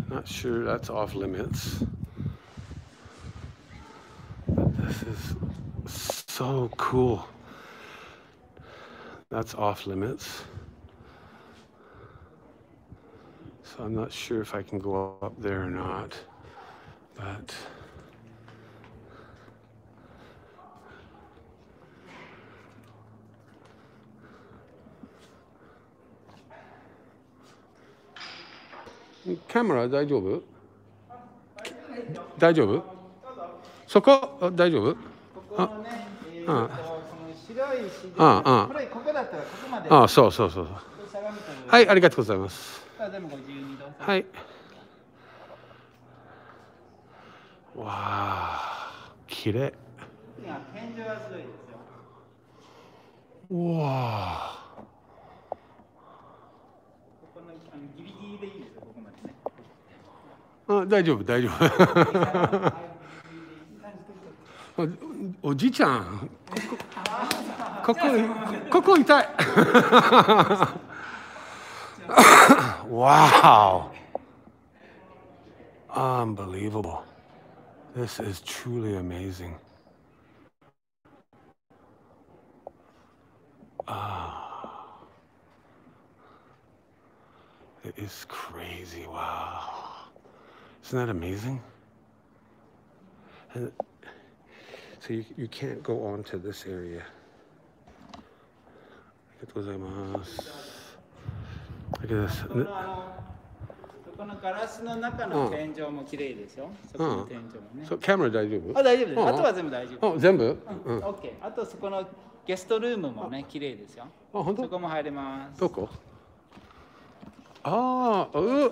Not sure that's off limits. But this is so cool. That's off limits. So I'm not sure if I can go up there or not, but camera, 大丈夫? 大丈夫? そこ? 大丈夫? あ。 ああ、そうそうそう。はい、ありがとうございます。はい。わあ。きれい。うわあ。ここのギリギリでいいですよ、ここまでね。あ、大丈夫、大丈夫。おじいちゃん、ここ、ここ痛い。Wow. Unbelievable. This is truly amazing. Ah. It is crazy. Wow. Isn't that amazing? And so you, you can't go on to this area. Look at this. So camera 大丈夫? あ、大丈夫です。あとは全部大丈夫。あ、全部? OK。あとそこのゲストルームもね、綺麗ですよ。あ、本当? そこも入れます。どこ? ああ、うっ。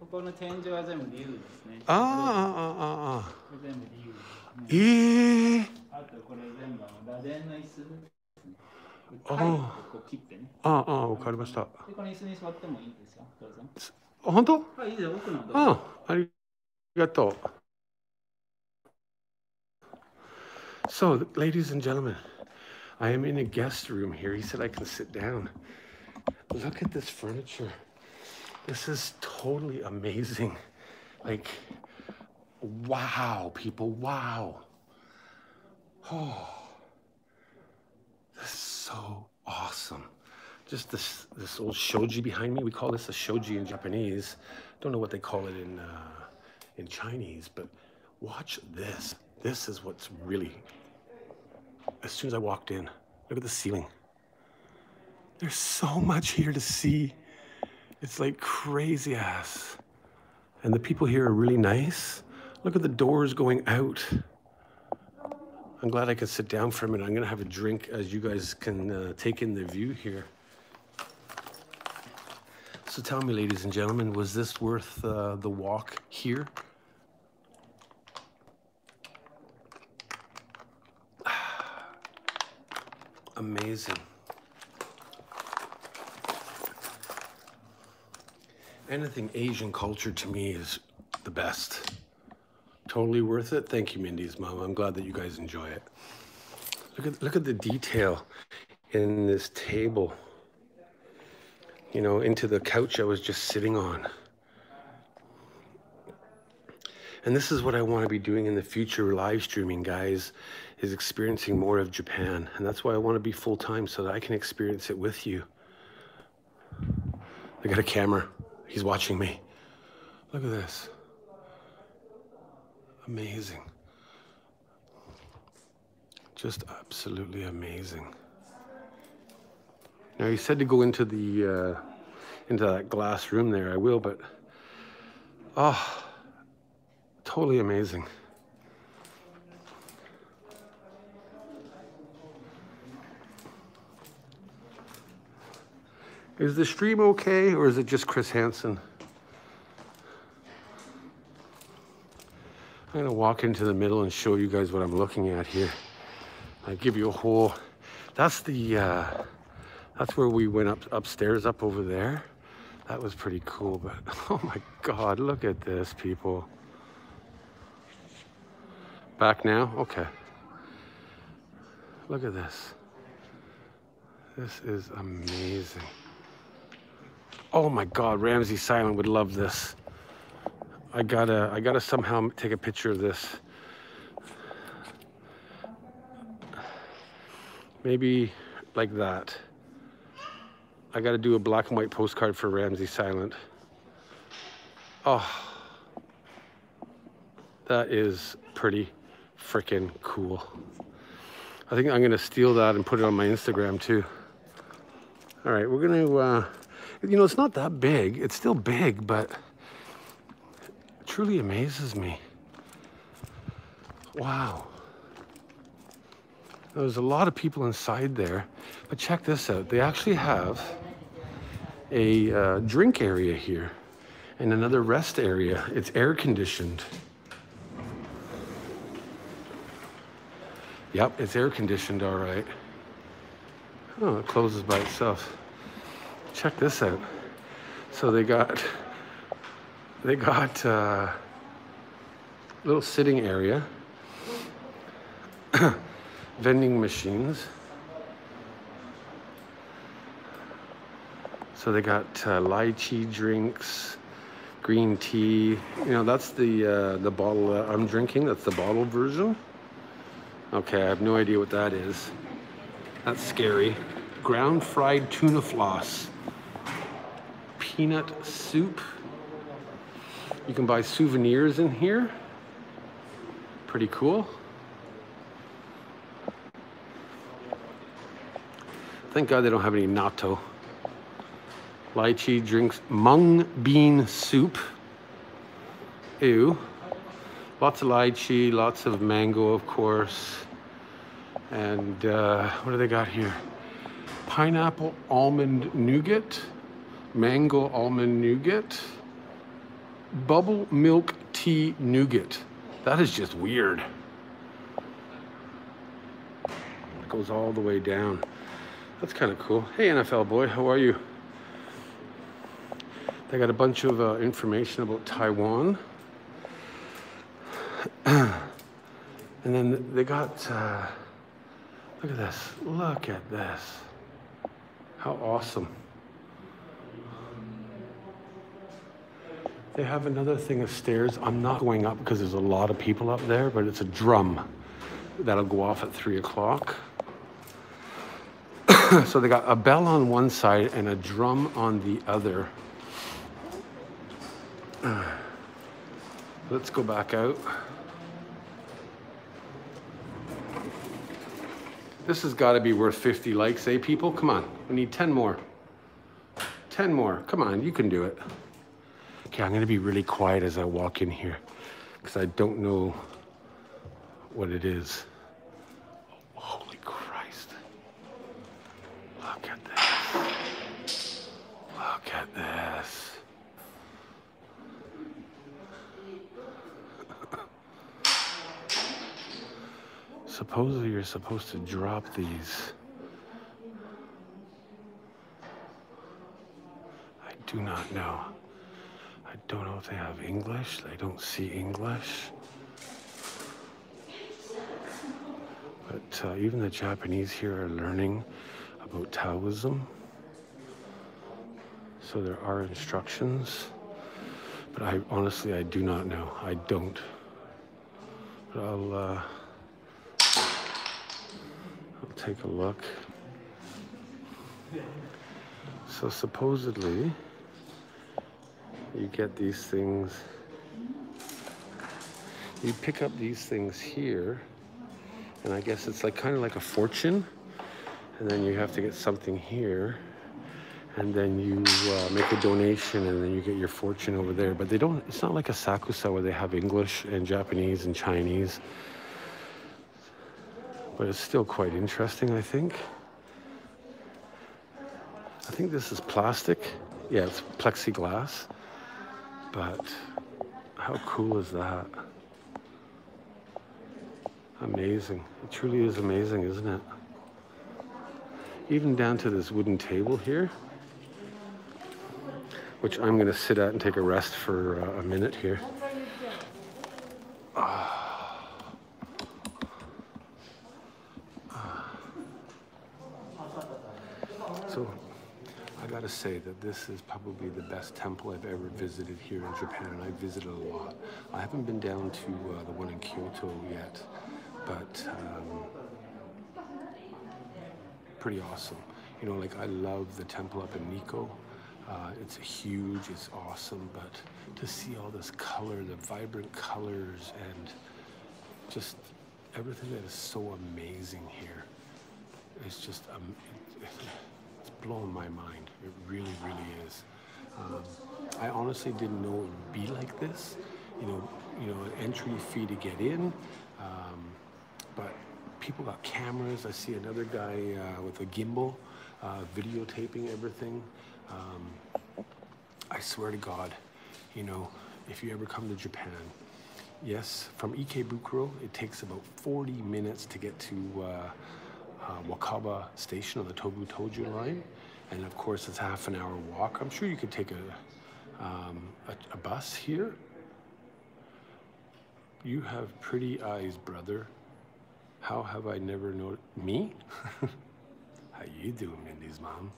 ここの天井は全部理由ですね。ああ、ああ、ああ。全部理由。ええ。あとこれ全部螺鈿の椅子。 ああ、ああ、わかりました。で、この椅子に座ってもいいですよ。どうぞ。あ、本当？あ、いいですよ。奥の。あ、ありがとう。So, ladies and gentlemen, I am in a guest room here. He said I can sit down. Look at this furniture. This is totally amazing. Like, wow, people, wow. Oh. This is so awesome. Just this this old shoji behind me. We call this a shoji in Japanese. Don't know what they call it in uh, in Chinese, but watch this. This is what's really. As soon as I walked in, look at the ceiling. There's so much here to see. It's like crazy ass. And the people here are really nice. Look at the doors going out. I'm glad I could sit down for a minute. I'm gonna have a drink as you guys can uh, take in the view here. So tell me, ladies and gentlemen, was this worth uh, the walk here? Amazing. Anything Asian culture to me is the best. Totally worth it. Thank you, Mindy's mom. I'm glad that you guys enjoy it. Look at look at the detail in this table. You know, into the couch I was just sitting on. And this is what I want to be doing in the future, live streaming, guys, is experiencing more of Japan. And that's why I want to be full-time, so that I can experience it with you. I got a camera. He's watching me. Look at this. Amazing. Just absolutely amazing. Now you said to go into the uh, into that glass room there. I will, but oh, totally amazing. Is the stream okay, or is it just Chris Hansen? I'm gonna walk into the middle and show you guys what I'm looking at here. I give you a whole. That's the. Uh, that's where we went up upstairs, up over there. That was pretty cool. But oh my God, look at this, people. Back now, okay. Look at this. This is amazing. Oh my God, Ramsey Silent would love this. I gotta, I gotta somehow take a picture of this. Maybe like that. I gotta do a black and white postcard for Ramsey Silent. Oh, that is pretty freaking cool. I think I'm gonna steal that and put it on my Instagram too. All right, we're gonna, uh, you know, it's not that big. It's still big, but truly amazes me. Wow. There's a lot of people inside there, but check this out. They actually have a uh, drink area here and another rest area. It's air conditioned. Yep, it's air conditioned, all right. Oh, it closes by itself. Check this out. So they got, they got uh, a little sitting area, vending machines. So they got uh, lychee drinks, green tea. You know, that's the uh, the bottle uh, I'm drinking. That's the bottle version. Okay, I have no idea what that is. That's scary. Ground fried tuna floss. Peanut soup. You can buy souvenirs in here. Pretty cool. Thank God they don't have any natto. Lychee drinks, mung bean soup. Ew. Lots of lychee, lots of mango, of course. And uh, what do they got here? Pineapple almond nougat, mango almond nougat, bubble milk tea nougat. That is just weird. It goes all the way down. That's kind of cool. Hey, N F L boy, how are you? They got a bunch of uh, information about Taiwan. And then they got, uh, look at this, look at this. How awesome. They have another thing of stairs. I'm not going up because there's a lot of people up there, but it's a drum. That'll go off at three o'clock. So they got a bell on one side and a drum on the other. Let's go back out. This has got to be worth fifty likes, eh, people? Come on, we need ten more. ten more, come on, you can do it. Okay, I'm going to be really quiet as I walk in here because I don't know what it is. Oh, holy Christ. Look at this. Look at this. Supposedly you're supposed to drop these. I do not know. I don't know if they have English. They don't see English. But uh, even the Japanese here are learning about Taoism. So there are instructions. But I honestly, I do not know. I don't. But I'll... Uh, take a look. So supposedly you get these things, you pick up these things here, and I guess it's like kind of like a fortune, and then you have to get something here, and then you uh, make a donation, and then you get your fortune over there. But they don't, it's not like a sakusa where they have English and Japanese and Chinese. But it's still quite interesting, I think. I think this is plastic. Yeah, it's plexiglass. But how cool is that? Amazing. It truly is amazing, isn't it? Even down to this wooden table here, which I'm going to sit at and take a rest for uh, a minute here. Ah. Uh, To say that this is probably the best temple I've ever visited here in Japan, and I visited a lot. I haven't been down to uh, the one in Kyoto yet, but um, pretty awesome. You know, like I love the temple up in Nikko. Uh, it's huge, it's awesome, but to see all this color, the vibrant colors, and just everything that is so amazing here, it's just um, it, it, blown my mind. It really, really is. Um, I honestly didn't know it would be like this. You know, you know, an entry fee to get in, um, but people got cameras. I see another guy uh, with a gimbal uh, videotaping everything. Um, I swear to God, you know, if you ever come to Japan, Yes, from Ikebukuro, it takes about forty minutes to get to uh, uh, Wakaba Station on the Tobu Tojo line. And of course, it's half an hour walk. I'm sure you could take a, um, a, a bus here. You have pretty eyes, brother. How have I never noticed? Me? How you doing, Mindy's mom?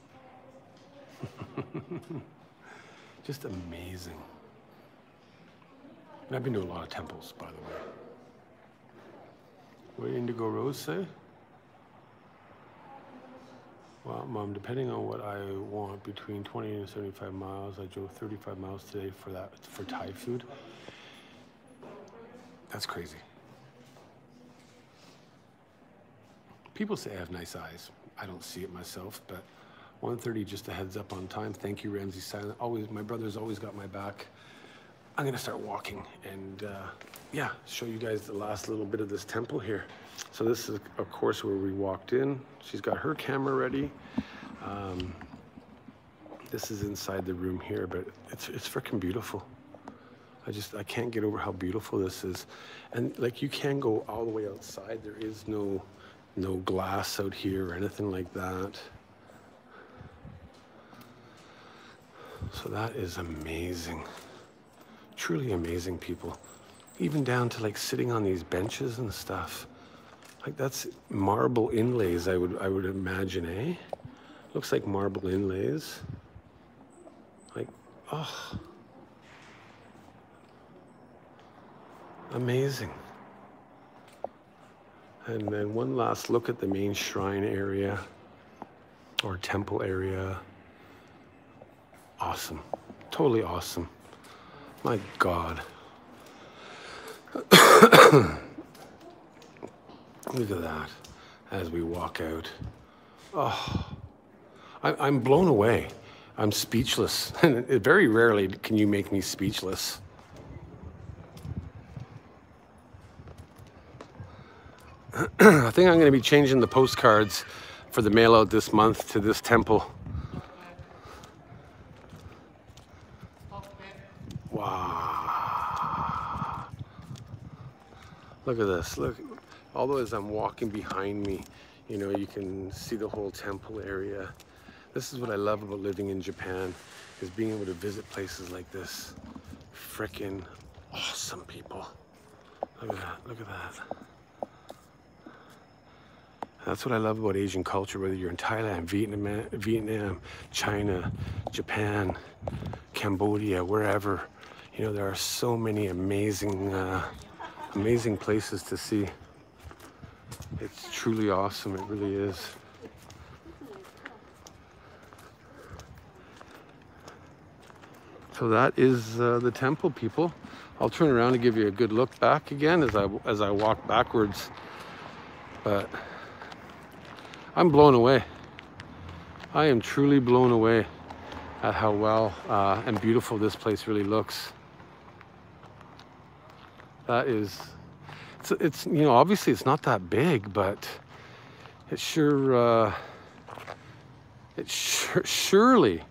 Just amazing. And I've been to a lot of temples, by the way. What did Indigo Rose say? Well, Mom, depending on what I want, between twenty and seventy-five miles, I drove thirty-five miles today for that, for Thai food. That's crazy. People say I have nice eyes. I don't see it myself, but one thirty, just a heads up on time. Thank you, Ramsey Silent. Always, my brother's always got my back. I'm gonna start walking and uh, yeah, show you guys the last little bit of this temple here. So this is, of course, where we walked in. She's got her camera ready. Um, this is inside the room here, but it's, it's freaking beautiful. I just, I can't get over how beautiful this is. And like, you can go all the way outside. There is no, no glass out here or anything like that. So that is amazing. Truly amazing, people. Even down to like sitting on these benches and stuff. Like, that's marble inlays, I would I would imagine, eh? Looks like marble inlays. Like, oh. Amazing. And then one last look at the main shrine area or temple area. Awesome. Totally awesome. My God. Look at that as we walk out. Oh, I, I'm blown away. I'm speechless. And very rarely can you make me speechless. I think I'm going to be changing the postcards for the mail out this month to this temple. Wow. Look at this. Look. Although as I'm walking behind me, you know, you can see the whole temple area. This is what I love about living in Japan, is being able to visit places like this. Frickin' awesome, people. Look at that. Look at that. That's what I love about Asian culture, whether you're in Thailand, Vietnam, Vietnam, China, Japan, Cambodia, wherever. You know, there are so many amazing, uh, amazing places to see. It's truly awesome, it really is. So that is uh, the temple, people. I'll turn around and give you a good look back again as I, as I walk backwards. But I'm blown away. I am truly blown away at how well uh, and beautiful this place really looks. That is... It's, it's, you know, obviously it's not that big, but it sure, uh, it sure, surely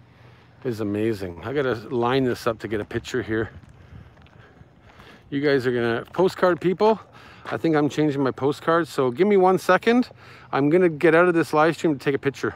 is amazing. I gotta line this up to get a picture here. You guys are gonna, postcard people, I think I'm changing my postcard, so give me one second. I'm gonna get out of this live stream to take a picture.